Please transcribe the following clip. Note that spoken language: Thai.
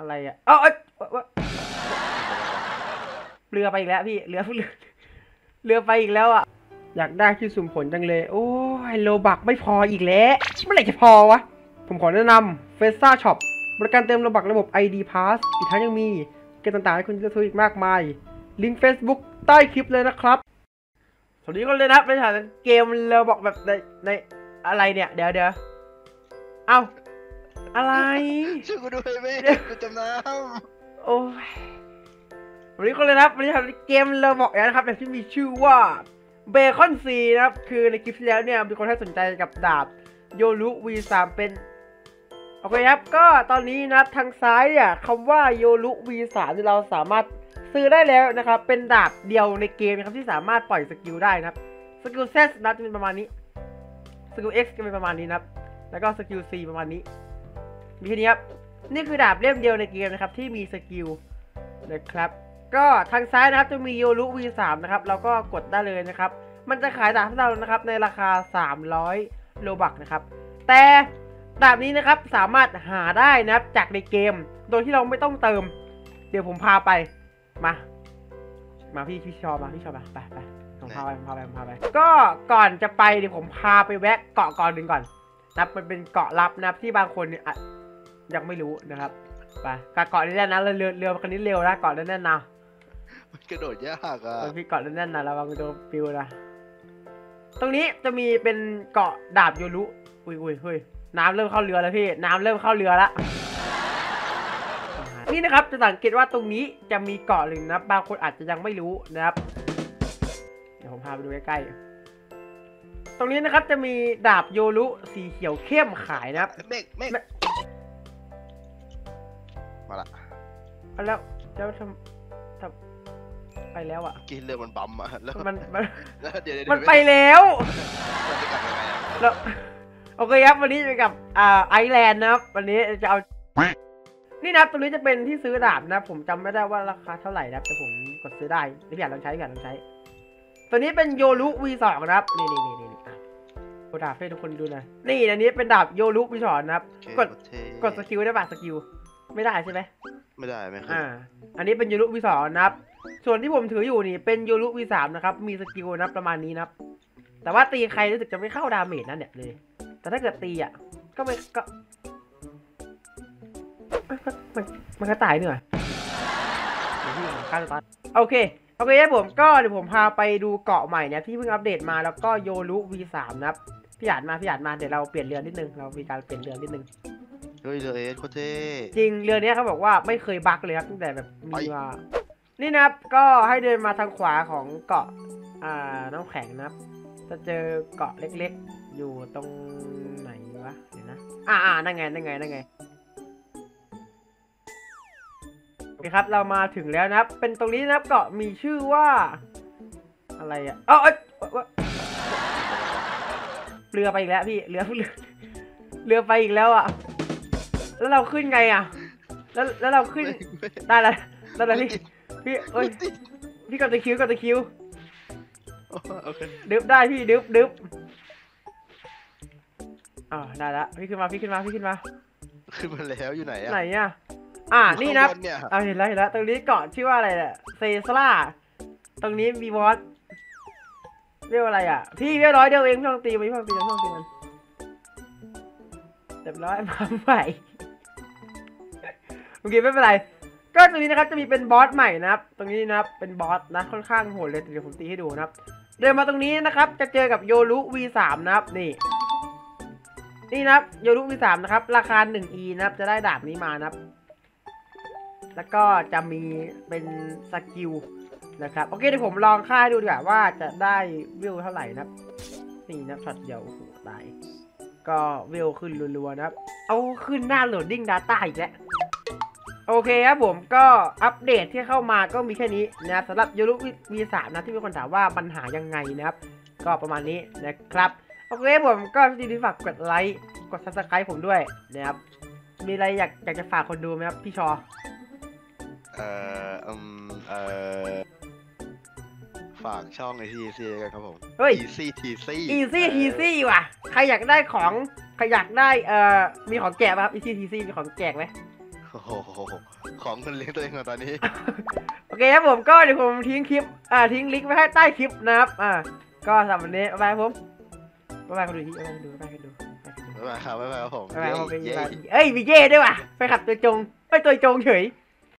อะไรอ่ะเอ้าเรือไปอีกแล้วพี่เรือไปอีกแล้วอ่ะอยากได้ที่สุ่มผลจังเลยโอ้ยโลบักไม่พออีกแล้วเมื่อไหร่จะพอวะผมขอแนะนำเฟซ่าช็อปบริการเติมโลบักระบบ ID Pass อีกทั้งยังมีเกมต่างๆให้คุณเลือกซื้ออีกมากมายลิงก์ Facebook ใต้คลิปเลยนะครับสวัสดีก็เลยนะไปถ่ายเกมโลบักแบบในอะไรเนี่ยเดี๋ยวเอ้าอะไรช่วยกูด้วยไม่ได้กูจมน้ำโอ้ยวันนี้ก็เลยนะครับวันนี้ทำเกมเราบอกอย่างนะครับแบบที่มีชื่อว่าเบคอนซีนะครับคือในคลิปที่แล้วเนี่ยมีคนให้สนใจกับดาบโยรุ V3 เป็นโอเคครับก็ตอนนี้นะครับทางซ้ายเนี่ยคำว่าโยรุ V3 เราสามารถซื้อได้แล้วนะครับเป็นดาบเดียวในเกมนะครับที่สามารถปล่อยสกิลได้นะครับสกิลZนะจะเป็นประมาณนี้สกิล X จะเป็นประมาณนี้นะครับแล้วก็สกิล C ประมาณนี้มีแค่นี้ครับนี่คือดาบเล่มเดียวในเกมนะครับที่มีสกิลนะครับก็ทางซ้ายนะครับจะมีโยรุ V3 นะครับเราก็กดได้เลยนะครับมันจะขายดาบให้เรานะครับในราคา300โลบักนะครับแต่ดาบนี้นะครับสามารถหาได้นะครับจากในเกมโดยที่เราไม่ต้องเติมเดี๋ยวผมพาไปมาพี่ชอมาไปผมพาไปก็ก่อนจะไปเดี๋ยวผมพาไปแวะเกาะก่อนหนึ่งก่อนนะมันเป็นเกาะลับนะครับที่บางคนเนี่ยยังไม่รู้นะครับไปเกาะนี้แน่นนะเรือคันนี้เร็วนะเกาะนี้แน่นนะมันกระโดดยากอ่ะพี่เกาะแน่นๆนะระวังโดนปิวนะตรงนี้จะมีเป็นเกาะดาบโยรุอุ้ยน้ำเริ่มเข้าเรือแล้วพี่น้ำเริ่มเข้าเรือละนี่นะครับจะสังเกตว่าตรงนี้จะมีเกาะหนึ่งนะบางคนอาจจะยังไม่รู้นะครับเดี๋ยวผมพาไปดูใกล้ๆตรงนี้นะครับจะมีดาบโยรุสีเขียวเข้มขายนะครับมาละแล้วทำไปแล้วอ่ะกินเรือมันปั๊มอ่ะแล้วมันไปแล้วแล้วโอเคครับวันนี้จะกับไอแลนด์นะครับวันนี้จะเอานี่นะตรงนี้จะเป็นที่ซื้อดาบนะผมจำไม่ได้ว่าราคาเท่าไหร่นะแต่ผมกดซื้อได้พี่แอดลองใช้ตัวนี้เป็นโยรุ V2 นะครับนี่ดาบให้ทุกคนดูนะนี่อันนี้เป็นดาบโยรุ V2 นะครับกดสกิลได้ป่ะสกิลไม่ได้ใช่ไหมไม่ได้ไหมครับอันนี้เป็นโยรุ V2 นะครับส่วนที่ผมถืออยู่นี่เป็นโยรุ V3 นะครับมีสกิลนะประมาณนี้นะครับแต่ว่าตีใครรู้สึกจะไม่เข้าดาเมจนั่นเนี่ยเลยแต่ถ้าเกิดตีอ่ะก็ไม่ก็มันกระต่ายเหนื่อยโอเคครับผมก็เดี๋ยวผมพาไปดูเกาะใหม่เนี่ยที่เพิ่งอัปเดตมาแล้วก็โยรุ V3 นะครับพี่หยาดมาเดี๋ยวเราเปลี่ยนเรือนิดนึงเรามีการเปลี่ยนเรือนิดนึงเรือเอสโคตรเท่จริงเรือเนี้ยเขาบอกว่าไม่เคยบั๊กเลยครับตั้งแต่แบบมีมานี่นะครับก็ให้เดินมาทางขวาของเกาะน้ำแข็งนะครับจะเจอเกาะเล็กๆอยู่ตรงไหนวะเดี๋ยวนะนั่นไงโอเคครับเรามาถึงแล้วนะครับเป็นตรงนี้นะครับเกาะมีชื่อว่าอะไรอ่ะเรือไปอีกแล้วพี่เรือไปอีกแล้วอ่ะแล้วเราขึ้นไงอ่ะแล้วเราขึ้นได้แล้วพี่เอ้ยพี่กดตะคิวดึบได้พี่ดึบได้ละพี่ขึ้นมาขึ้นมาแล้วอยู่ไหนอะนี่นะเห็นแล้วตรงนี้เกาะชื่อว่าอะไรเนี่ยเซซล่าตรงนี้มีบอสเรียกอะไรอ่ะพี่เรียบร้อยเดียวเองพี่ลองตีมันเรียบร้อยมาใหม่โอเคไม่เป็นไรก็ตรงนี้นะครับจะมีเป็นบอสใหม่นะครับตรงนี้นะครับเป็นบอสนะค่อนข้างโหดเลยเดี๋ยวผมตีให้ดูนะครับเดินมาตรงนี้นะครับจะเจอกับโยรุ V3 นะครับนี่นะครับโยรุ V3 นะครับราคา 1E นะครับจะได้ดาบนี้มานะครับแล้วก็จะมีเป็นสกิลนะครับโอเคเดี๋ยวผมลองค่าดูดีกว่าว่าจะได้วิวเท่าไหร่นะครับนี่นะช็อตเดียวตายก็วิวขึ้นรัวๆนะครับเอาขึ้นหน้าโหลดดิ้ง Data อีกแล้วโอเคครับผมก็อัปเดตที่เข้ามาก็มีแค่นี้นะสำหรับโยรุ V3 นะที่มีคนถามว่าปัญหายังไงนะครับก็ประมาณนี้นะครับโอเคผมก็อย่าลืมฝากกดไลค์กด Subscribe ผมด้วยนะครับมีอะไรอยากจะฝากคนดูไหมครับพี่ชอฝากช่อง EC กันครับผม EC ว่ะใครอยากได้ของใครอยากได้มีของแจกไหมครับ EC มีของแจกไหม โอ้โหของคนเลี้ยงตัวเองของตอนนี้โอเคครับผมก็เดี๋ยวผมทิ้งคลิปทิ้งลิงก์ไว้ให้ใต้คลิปนะครับก็สำหรับวันนี้บ๊ายบายผมบ๊ายบายคนดูบ๊ายบายครับผมเย้เอ้ยมีเย้ด้วยว่ะไปขับตัวจงเฉย